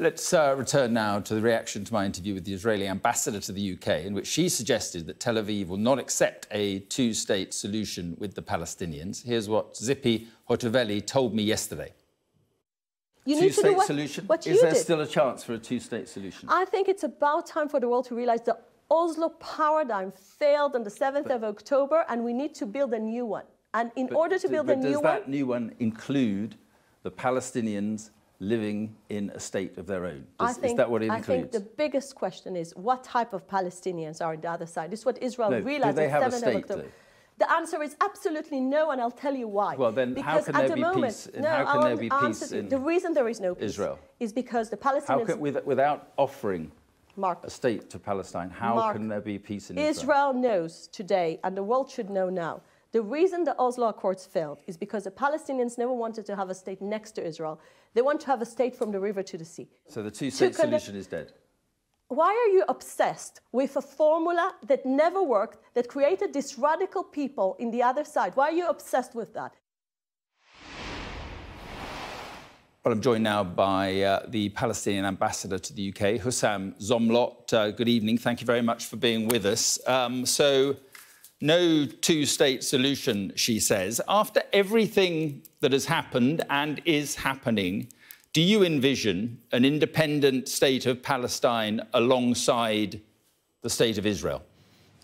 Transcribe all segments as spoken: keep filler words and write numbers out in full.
Let's uh, return now to the reaction to my interview with the Israeli ambassador to the U K, in which she suggested that Tel Aviv will not accept a two-state solution with the Palestinians. Here's what Tzipi Hotovely told me yesterday. Two-state solution? What you Is there did. still a chance for a two-state solution? I think it's about time for the world to realise the Oslo paradigm failed on the seventh of October, and we need to build a new one. And in but, order to build but a new one... Does that new one include the Palestinians living in a state of their own? Does, I think, is that what it includes? I think the biggest question is what type of Palestinians are on the other side. This is what Israel no, realised on the seventh of October. Though? The answer is absolutely no, and I'll tell you why. Well, then because how can there the be moment, peace? In, no, how can there be peace in the reason there is no peace Israel is because the Palestinians. How can, with, without offering Mark, a state to Palestine, how Mark, can there be peace in Israel? Israel knows today, and the world should know now. The reason the Oslo Accords failed is because the Palestinians never wanted to have a state next to Israel. They want to have a state from the river to the sea. So the two-state solution is dead. Why are you obsessed with a formula that never worked, that created these radical people in the other side? Why are you obsessed with that? Well, I'm joined now by uh, the Palestinian ambassador to the U K, Husam Zomlot. Uh, good evening. Thank you very much for being with us. Um, so, no two-state solution, she says. After everything that has happened and is happening, do you envision an independent state of Palestine alongside the state of Israel?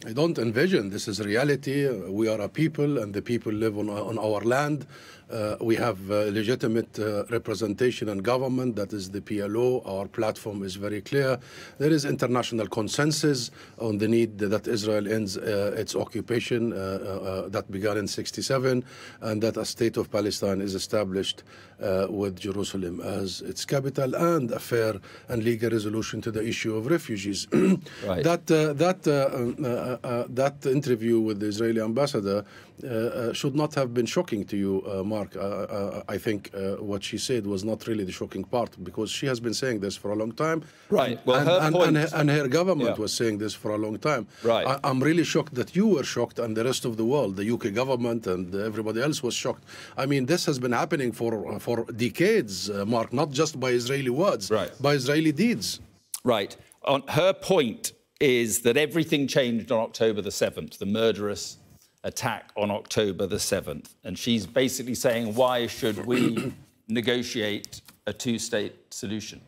I don't envision. This is reality. We are a people, and the people live on, on our land. Uh, we have uh, legitimate uh, representation and government. That is the P L O. Our platform is very clear. There is international consensus on the need that Israel ends uh, its occupation uh, uh, that began in sixty-seven, and that a state of Palestine is established uh, with Jerusalem as its capital, and a fair and legal resolution to the issue of refugees. Right. That uh, that uh, uh, uh, that interview with the Israeli ambassador uh, uh, should not have been shocking to you, uh, Mark. Uh, uh, I think uh, what she said was not really the shocking part, because she has been saying this for a long time. Right. Well, and, her and, point... and, her, and her government yeah. was saying this for a long time. Right. I, I'm really shocked that you were shocked, and the rest of the world, the U K government and everybody else was shocked. I mean, this has been happening for, for decades, uh, Mark, not just by Israeli words, right. by Israeli deeds. Right. On her point is that everything changed on October the seventh, the murderous attack on October the seventh. And she's basically saying, why should we negotiate a two-state solution?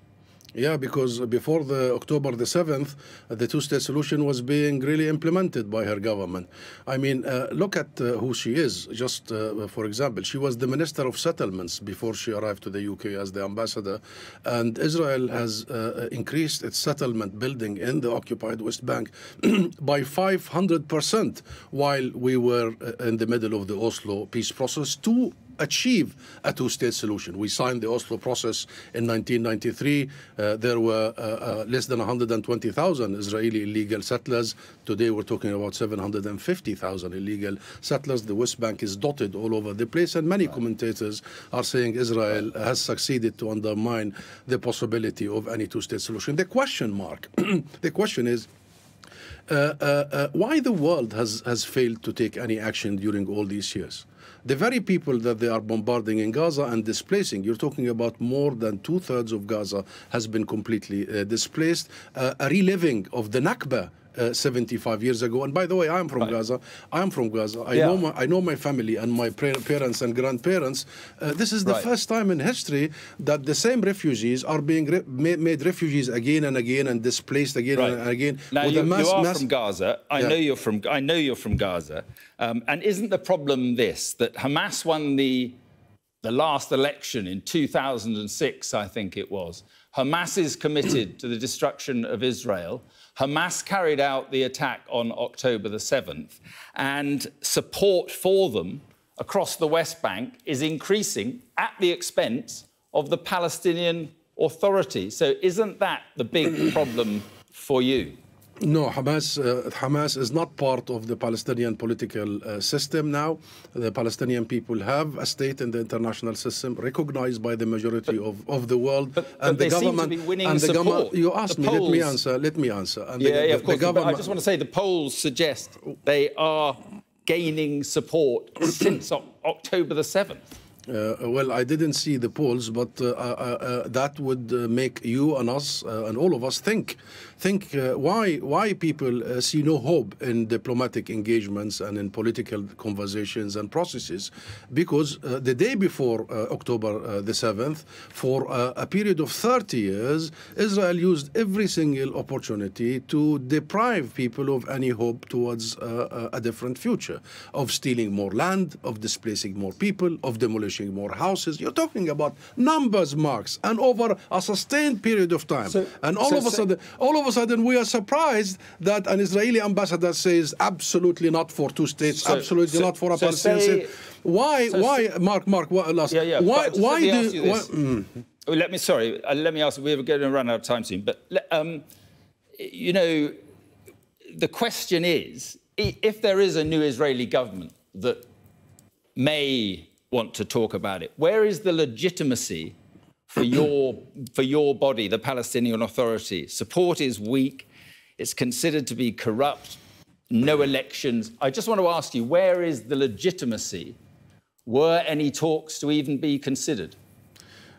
Yeah, because before the October the seventh, the two-state solution was being really implemented by her government. I mean, uh, look at uh, who she is. Just, uh, for example, she was the Minister of Settlements before she arrived to the U K as the ambassador. And Israel has uh, increased its settlement building in the occupied West Bank by five hundred percent while we were in the middle of the Oslo peace process to achieve a two-state solution. We signed the Oslo process in nineteen ninety-three. Uh, there were uh, uh, less than one hundred twenty thousand Israeli illegal settlers. Today we're talking about seven hundred fifty thousand illegal settlers. The West Bank is dotted all over the place, and many commentators are saying Israel has succeeded to undermine the possibility of any two-state solution. The question, Mark, the question is, uh, uh, uh, why the world has, has failed to take any action during all these years? The very people that they are bombarding in Gaza and displacing, you're talking about more than two-thirds of Gaza has been completely uh, displaced, uh, a reliving of the Nakba Uh, seventy-five years ago. And by the way, I'm from right. Gaza. I'm from Gaza. I, yeah. know my, I know my family and my parents and grandparents. Uh, this is the right. first time in history that the same refugees are being re made refugees again and again and displaced again right. and again. Now, with you, a mass, you are mass... from Gaza. I, yeah. know you're from, I know you're from Gaza. Um, and isn't the problem this, that Hamas won the, the last election in two thousand six, I think it was. Hamas is committed to the destruction of Israel. Hamas carried out the attack on October the seventh, and support for them across the West Bank is increasing at the expense of the Palestinian Authority. So isn't that the big problem for you? No, Hamas, uh, Hamas is not part of the Palestinian political uh, system now. The Palestinian people have a state in the international system recognized by the majority but, of, of the world. But, and but the they government, seem to be winning and support. The government, you asked the me, polls, let me answer, let me answer. And yeah, the, yeah, of the, course, the I just want to say the polls suggest they are gaining support since October the seventh. Uh, well, I didn't see the polls, but uh, uh, uh, that would uh, make you and us uh, and all of us think, think uh, why why people uh, see no hope in diplomatic engagements and in political conversations and processes, because uh, the day before uh, October uh, the seventh, for uh, a period of thirty years, Israel used every single opportunity to deprive people of any hope towards uh, a different future, of stealing more land, of displacing more people, of demolishing more houses. You're talking about numbers, Marx, and over a sustained period of time. So, and all so, of a sudden, so, all of a sudden, we are surprised that an Israeli ambassador says absolutely not for two states, so, absolutely so, not for a so Palestinian state. Why? So, why, so, Mark? Mark? Why? Last, yeah, yeah, why? But why do? You why, mm. well, let me. Sorry. Uh, let me ask. We're going to run out of time soon. But um, you know, the question is, if there is a new Israeli government that may want to talk about it, where is the legitimacy for your for your body, the Palestinian Authority? Support is weak. It's considered to be corrupt. No elections. I just want to ask you, where is the legitimacy? Were any talks to even be considered?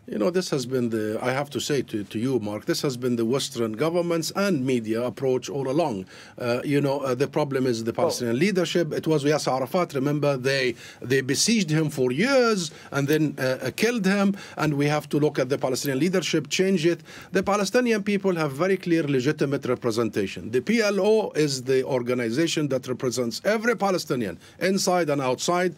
You know, this has been the, I have to say to, to you, Mark, this has been the Western governments and media approach all along. Uh, you know, uh, the problem is the Palestinian oh. leadership. It was Yasser Arafat, remember, they they besieged him for years and then uh, killed him. And we have to look at the Palestinian leadership, change it. The Palestinian people have very clear, legitimate representation. The P L O is the organization that represents every Palestinian, inside and outside.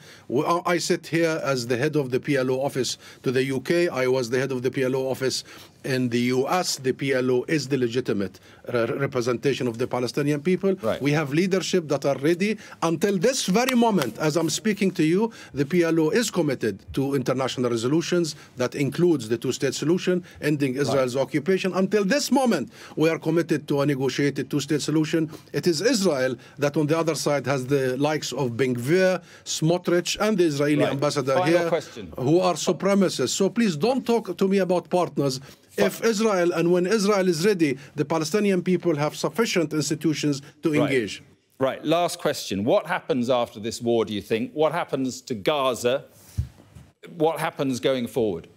I sit here as the head of the P L O office to the U K. I was was the head of the P L O office in the U S. The P L O is the legitimate re representation of the Palestinian people. Right. We have leadership that are ready. Until this very moment, as I'm speaking to you, the P L O is committed to international resolutions that includes the two-state solution, ending Israel's right. occupation. Until this moment, we are committed to a negotiated two-state solution. It is Israel that, on the other side, has the likes of Ben-Gvir, Smotrich, and the Israeli right. ambassador Final here, question. who are supremacists. So please don't talk to me about partners. If Israel, and when Israel is ready, the Palestinian people have sufficient institutions to right. engage. Right, last question. What happens after this war, do you think? What happens to Gaza? What happens going forward?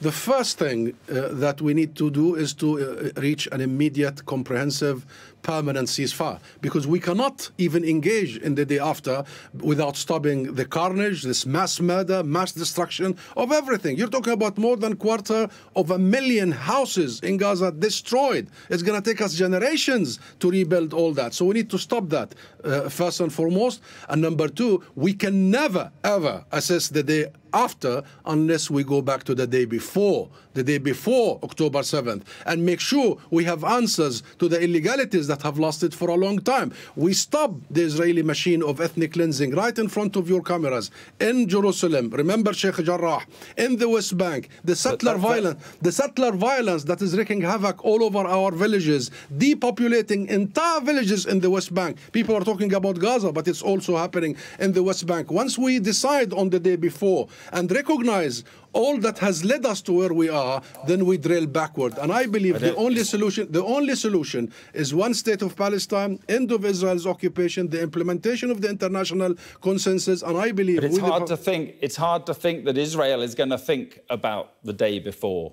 The first thing uh, that we need to do is to uh, reach an immediate, comprehensive, permanent ceasefire, because we cannot even engage in the day after without stopping the carnage, this mass murder, mass destruction of everything. You're talking about more than a quarter of a million houses in Gaza destroyed. It's going to take us generations to rebuild all that. So we need to stop that uh, first and foremost. And number two, we can never, ever assess the day after unless we go back to the day before, the day before October seventh, and make sure we have answers to the illegalities that have lasted for a long time. We stop the Israeli machine of ethnic cleansing right in front of your cameras in Jerusalem. Remember Sheikh Jarrah, in the West Bank, the settler that, that, violence, that. the settler violence that is wreaking havoc all over our villages, depopulating entire villages in the West Bank. People are talking about Gaza, but it's also happening in the West Bank. Once we decide on the day before and recognize all that has led us to where we are, then we drill backward. And I believe I the only solution, the only solution is one state of Palestine, end of Israel's occupation, the implementation of the international consensus. And I believe... But it's hard to think, it's hard to think that Israel is going to think about the day before.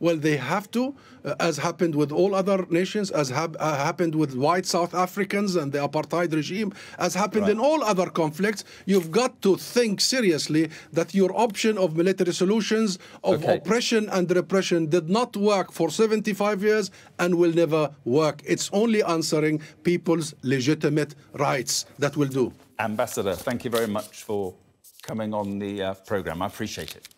Well, they have to, uh, as happened with all other nations, as ha uh, happened with white South Africans and the apartheid regime, as happened right. in all other conflicts. You've got to think seriously that your option of military solutions, of okay. oppression and repression, did not work for seventy-five years and will never work. It's only answering people's legitimate rights that will do. Ambassador, thank you very much for coming on the uh, program. I appreciate it.